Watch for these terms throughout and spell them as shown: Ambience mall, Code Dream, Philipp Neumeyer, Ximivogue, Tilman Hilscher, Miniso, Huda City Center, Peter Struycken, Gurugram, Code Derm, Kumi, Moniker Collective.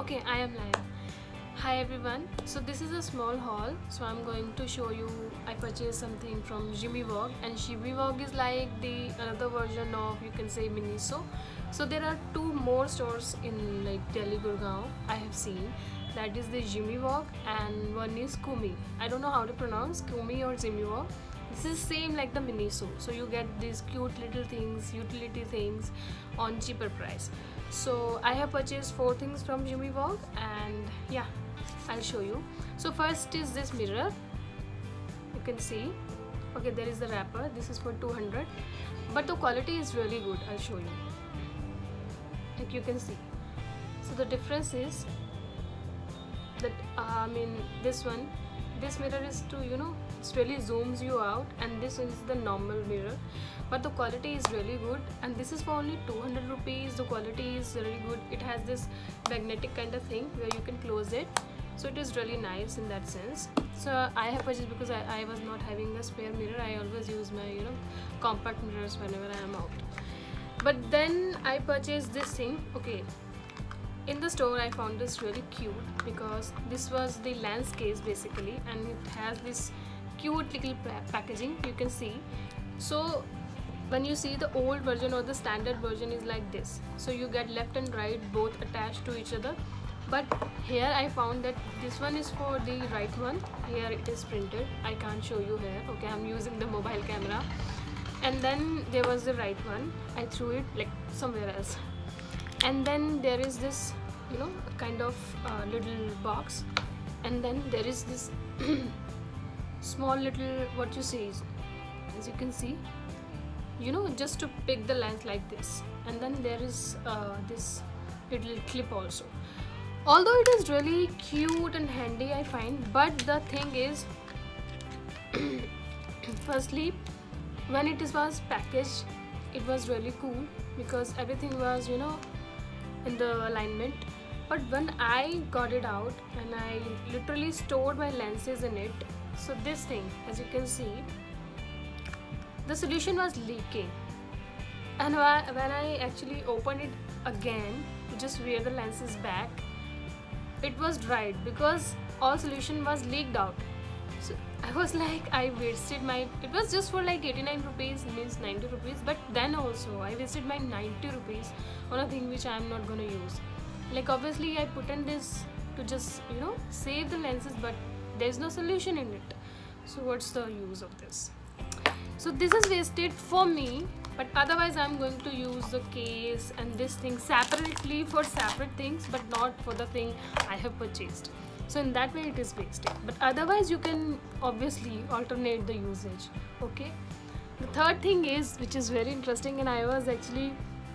Okay, I am live. Hi everyone. So this is a small haul. So I'm going to show you. I purchased something from Ximivogue, and Ximivogue is like the another version of, you can say, Miniso. So there are two more stores in like Delhi, Gurugram I have seen. That is the Ximivogue and one is Kumi. I don't know how to pronounce Kumi or Ximivogue. This is same like the Miniso, so you get these cute little things, utility things on cheaper price. So I have purchased 4 things from Ximivogue, and yeah, I'll show you. So first is this mirror, you can see. Okay, there is the wrapper. This is for 200, but the quality is really good. I'll show you. Like you can see. So the difference is that this one, this mirror is to, you know, it really zooms you out, and this is the normal mirror, but the quality is really good, and this is for only 200 rupees. The quality is really good. It has this magnetic kind of thing where you can close it, so it is really nice in that sense. So I have purchased because I was not having a spare mirror. I always use my, you know, compact mirrors whenever I am out. But then I purchased this thing. Okay, in the store I found this really cute because this was the lens case basically, and it has this cute little packaging, you can see. So when you see the old version or the standard version is like this, so you get left and right both attached to each other, but here I found that this one is for the right one. Here it is printed, I can't show you here. Okay, I'm using the mobile camera. And then there was the right one, I threw it like somewhere else. And then there is this, you know, kind of little box, and then there is this small little, what you see is, as you can see, you know, just to pick the lens like this. And then there is this little clip also. Although it is really cute and handy, I find, but the thing is, firstly, when it was packaged, it was really cool because everything was, you know, in the alignment. But when I got it out and I literally stored my lenses in it, so this thing, as you can see, the solution was leaking, and when I actually opened it again to just wear the lenses back, it was dried because all solution was leaked out. So I was like, I wasted my, it was just for like 89 rupees, means 90 rupees, but then also I wasted my 90 rupees on a thing which I am not gonna use. Like obviously I put in this to just, you know, save the lenses, but there is no solution in it, so what's the use of this? So this is wasted for me, but otherwise I'm going to use the case and this thing separately for separate things, but not for the thing I have purchased. So in that way it is wasted, but otherwise you can obviously alternate the usage. Okay, the third thing is, which is very interesting, and I was actually,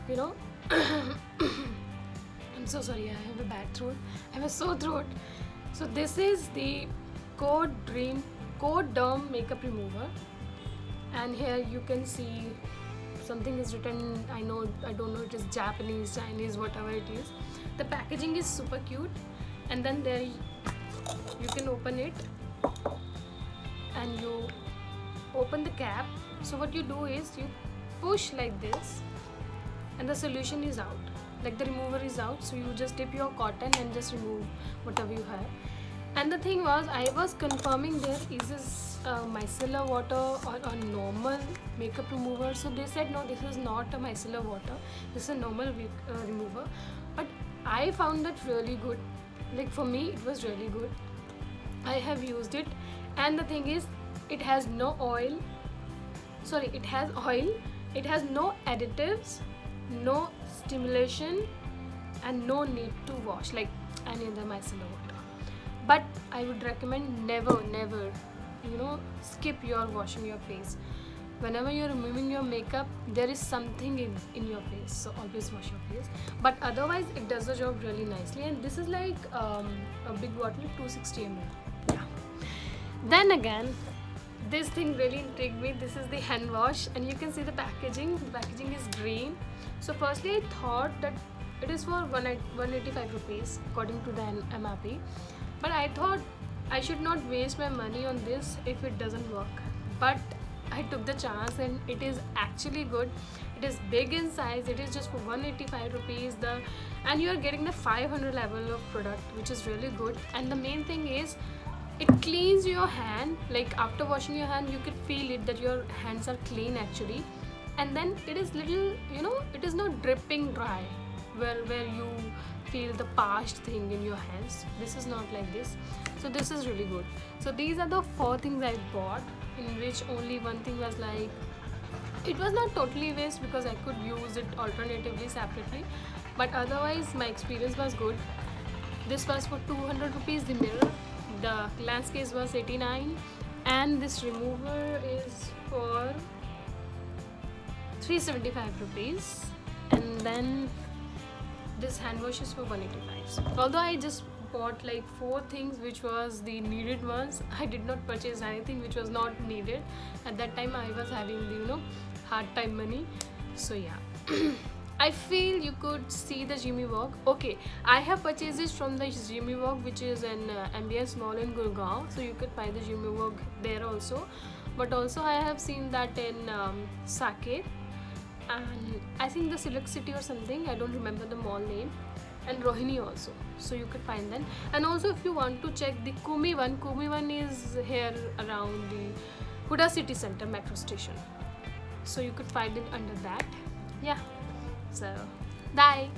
you know, I'm so sorry, I have a bad throat, I have a sore throat. So this is the Code Dream Code Derm makeup remover, and here you can see something is written, I don't know, it is Japanese, Chinese, whatever it is. The packaging is super cute, and then there you can open it and you open the cap. So what you do is you push like this and the solution is out, like the remover is out. So you just dip your cotton and just remove whatever you have. And the thing was, I was confirming there is this micellar water or a normal makeup remover. So they said no, this is not a micellar water, this is a normal remover. But I found that really good. Like for me it was really good. I have used it, and the thing is, it has no oil, sorry, it has oil, it has no additives, no stimulation, and no need to wash like any other micellar water. But I would recommend never, you know, skip your washing your face. Whenever you're removing your makeup, there is something in your face, so always wash your face. But otherwise it does the job really nicely, and this is like a big bottle, 260 ml. Yeah. Then again, this thing really intrigued me. This is the hand wash, and you can see the packaging. The packaging is green. So firstly I thought that it is for 185 rupees according to the MRP, but I thought I should not waste my money on this if it doesn't work. But I took the chance and it is actually good. It is big in size. It is just for 185 rupees and you are getting the 500 level of product, which is really good. And the main thing is it cleans your hand. Like after washing your hand, you could feel it that your hands are clean actually. And then it is little, you know, it is not dripping dry where you feel the parched thing in your hands. This is not like this. So this is really good. So these are the four things I bought, in which only one thing was like, it was not totally waste because I could use it alternatively separately, but otherwise my experience was good. This was for 200 rupees, the mirror. The lens case was 89 and this remover is for 375 rupees, and then this hand wash is for 185. So, although I just bought like four things which was the needed ones, I did not purchase anything which was not needed. At that time I was having the, you know, hard time money, so yeah. I feel you could see the Ximivogue. Okay, I have purchased this from the Ximivogue, which is an ambience mall in Gurugram, so you could find the Ximivogue there also. But also I have seen that in Saket, and I think the Silk City or something, I don't remember the mall name, and Rohini also, so you could find them. And also if you want to check the Kumi one is here around the Huda City Center metro station, so you could find it under that. Yeah, so bye.